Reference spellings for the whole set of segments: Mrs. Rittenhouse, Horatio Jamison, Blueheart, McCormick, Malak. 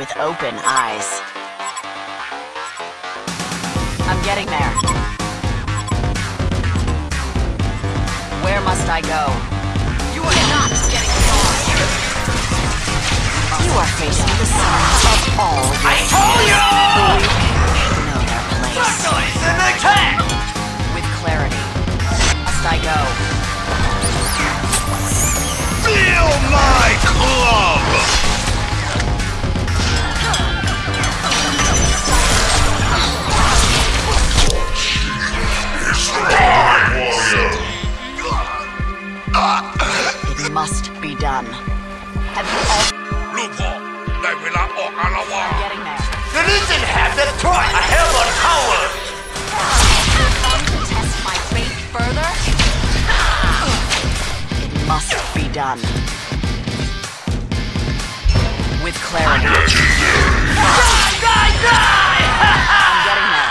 with open eyes. I'm getting there. Where must I go? You are not getting far. You are facing the sun of all your I told you! You know their place. Turquoise in attack! With clarity, must I go? Feel my club! It must be done. Have you all... Loophole! They will not walk on the wall! I'm getting there. You didn't have the right! I have on power! Want to test my fate further? It must be done. With clarity. Die! Die! Die! I'm getting there.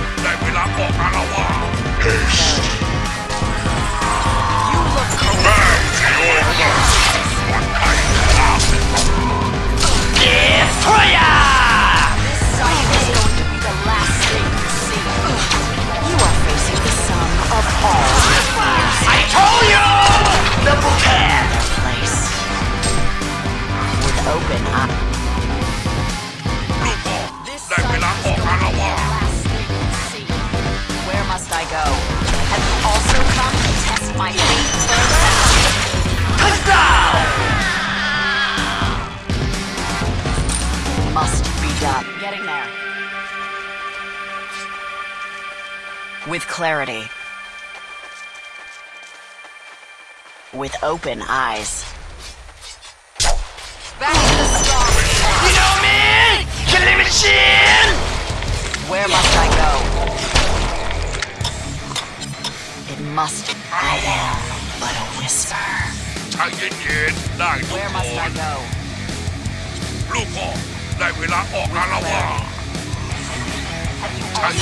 You look correct. With clarity. With open eyes. Back to the start. You know me! Killing machine! Where must I go? It must I am but a whisper. Where must I go? I'm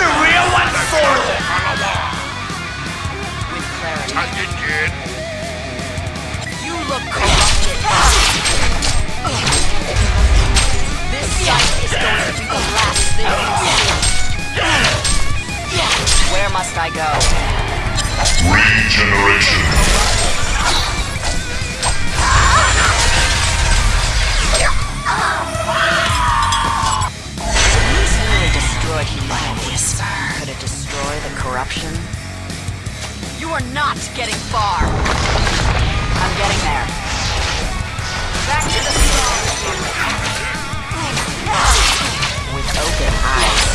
the real one for it! With clarity. You look corrupted. This sight is going to be the last thing you see. Where must I go? Regeneration. Could it destroy the corruption? You are not getting far! I'm getting there. Back to the start. With open eyes.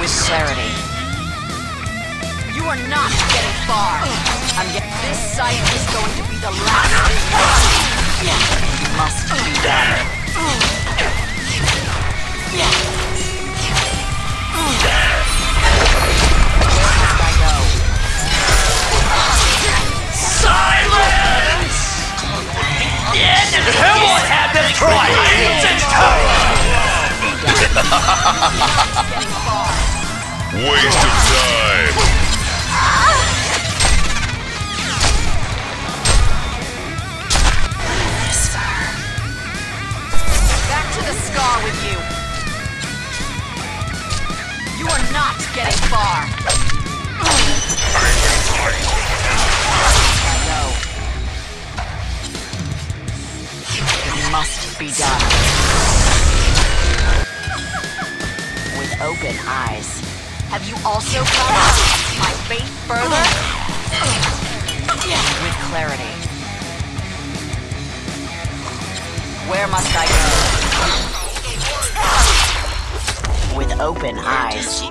With clarity. You are not getting far! This sight is going to be the last thing. You must be done. Where must I go? Silence! The end of hell will have them try and time! Waste of time! Back to the scar with you! You are not getting far. It must be done. With open eyes. Have you also come my fate further? With clarity. Where must I go? With open eyes.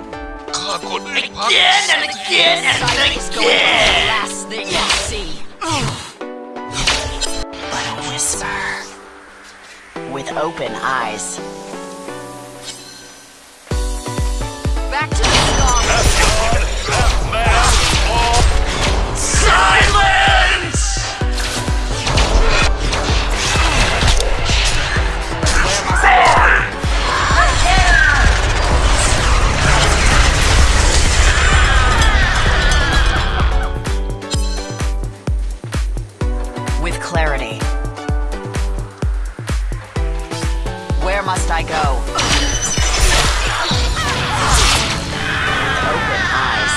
Again and again and again! Is going to be the last thing you see. But a whisper. With open eyes. Back to the song. Silence! Where must I go? Where must I go? Open eyes.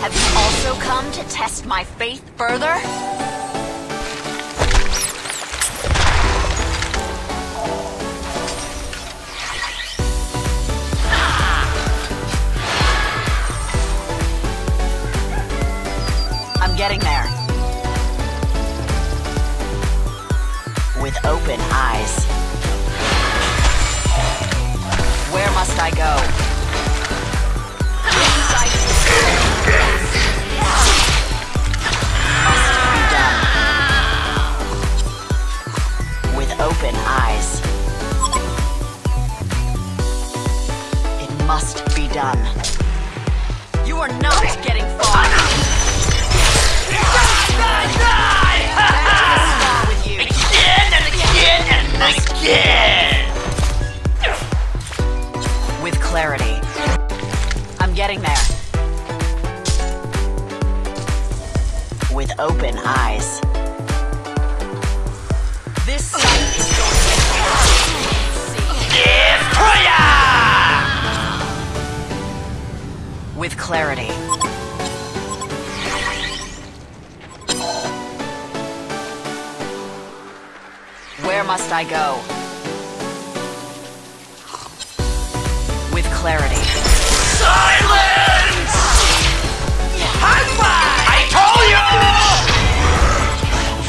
Have you also come to test my faith further? I'm getting there. With open eyes. Where must I go? Must be done. With open eyes. It must be done. You are not getting far. Again! With clarity. I'm getting there. With open eyes. This sight is going to be hard. With clarity. Where must I go? With clarity. Silence! High five! I told you!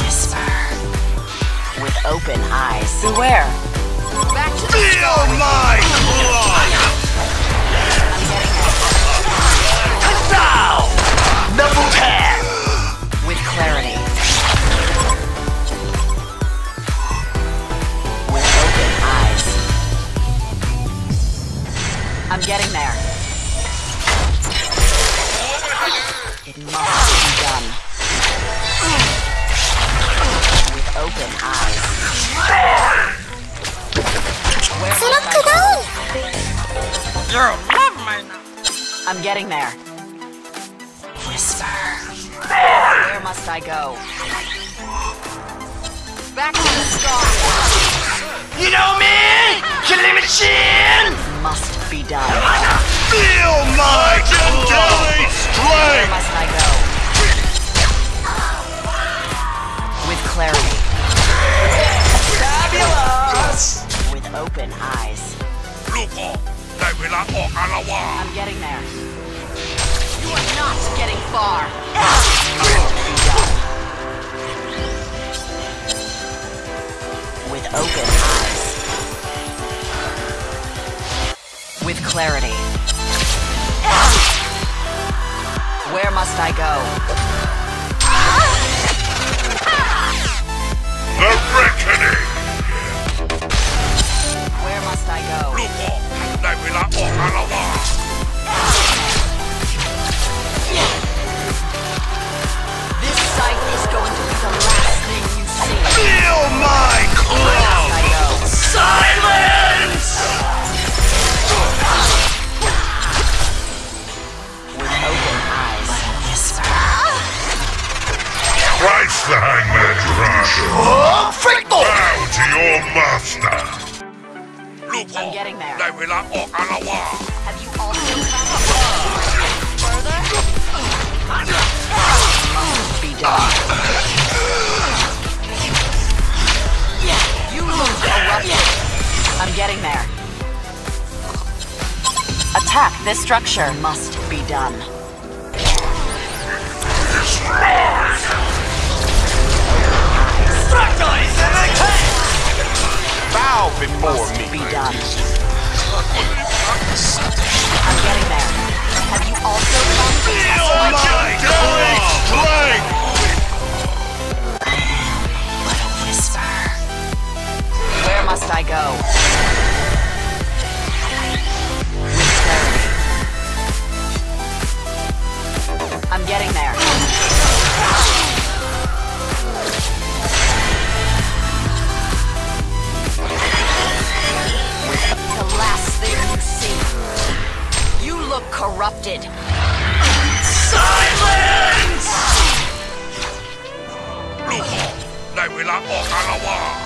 Whisper. With open eyes. Beware. Back to the feel my blood! Touchdown! Double tap! With clarity. I'm getting there. It must be done. With open eyes. Where I'm getting there. Whisper. Where must I go? Back to the start. You know me! Killing machine! Must be done. Feel my undying strength! Where must I go? With clarity. Fabulous! With open eyes. I'm getting there. You are not getting far. With open eyes. With clarity. Where must I go? The reckoning! Where must I go? This sight is going to be the last thing you see. Feel my club! Silence! Christ the Hangman Driver! Bow to your master! I'm getting there. Have you also traveled further? Must be done. You lose the rubble. I'm getting there. Attack this structure. Must be done. Bow before me. Must be done. I'm getting there. Have you also come to test my strength? I am but a whisper. Where must I go? With clarity. I'm getting there. The last thing you see. You look corrupted. Silence! Blueheart, they will not walk on the wall.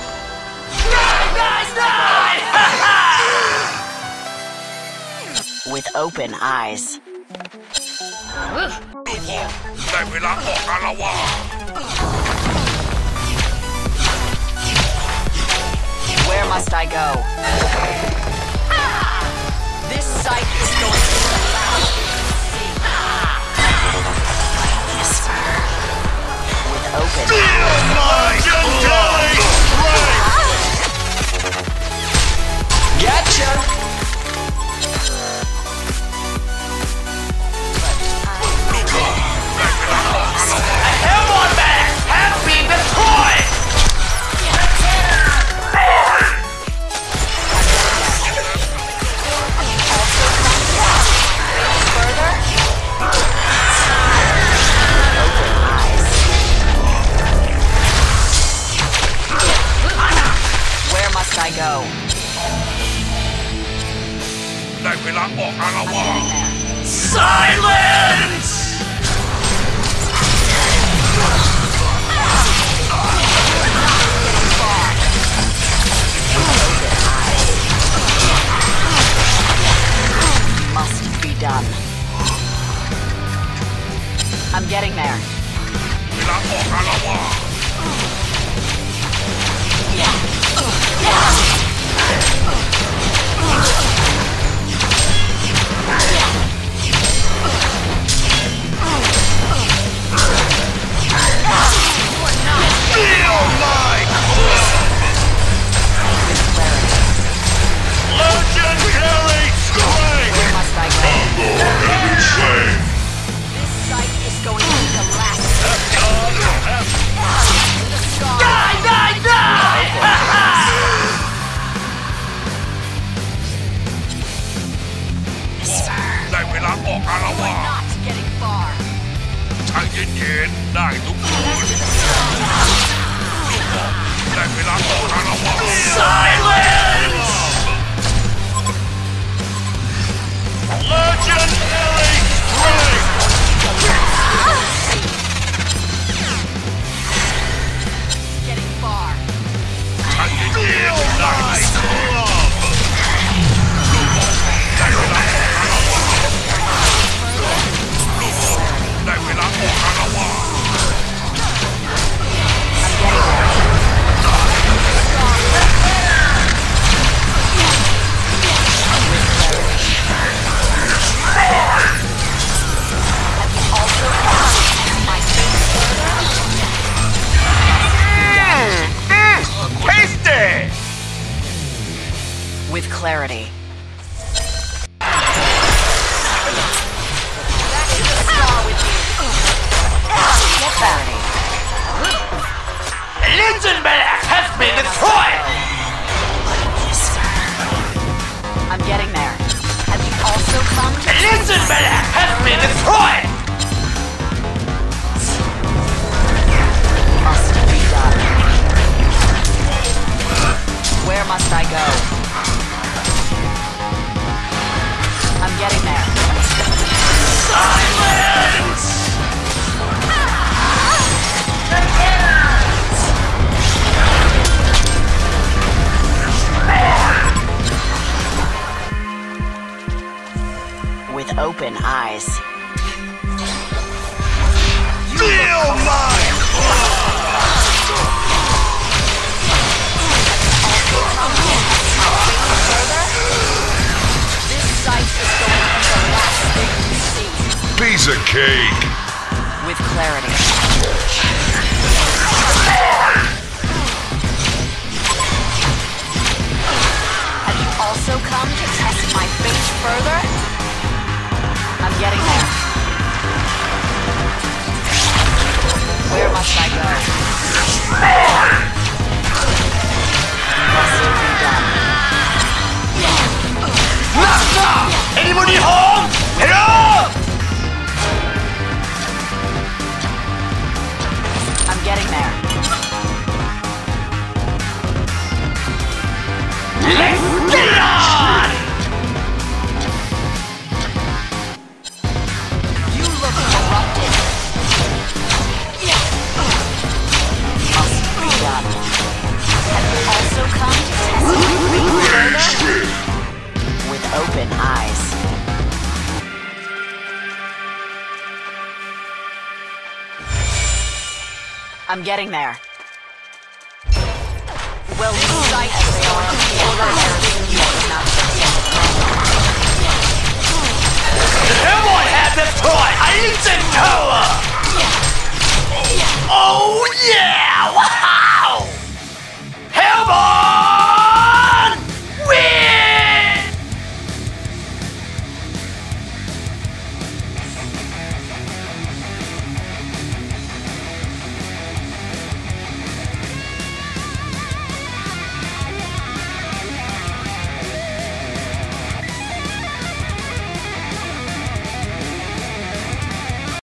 with open eyes. Where must I go? This sight is going to be allowed to see. Whisper with open eyes. Gotcha! I go. Silence! Must be done. I'm getting there. Yeah. Legendary strength! Where must I go? This site is going to be the last. Die, die, die! We're not getting far. Silence! Legendary strength! Getting far. With clarity. Back to the star with you. With clarity. Listen, Malak has been destroyed! I'm getting there. Have you also come to... Listen, Malak has been destroyed! Must be done. Where must I go? I'm getting there. Silence! With open eyes. Feel mine! Piece of cake. With clarity. Have you also come to test my fate further? I'm getting there. Where must I go? Must be done. Master! Anybody home? Hello? Getting there. Let's get on! You look corrupted. Must be done. Have you also come to test me further? With open eyes. I'm getting there. Well, everyone had this toy! I need some cola! Oh yeah!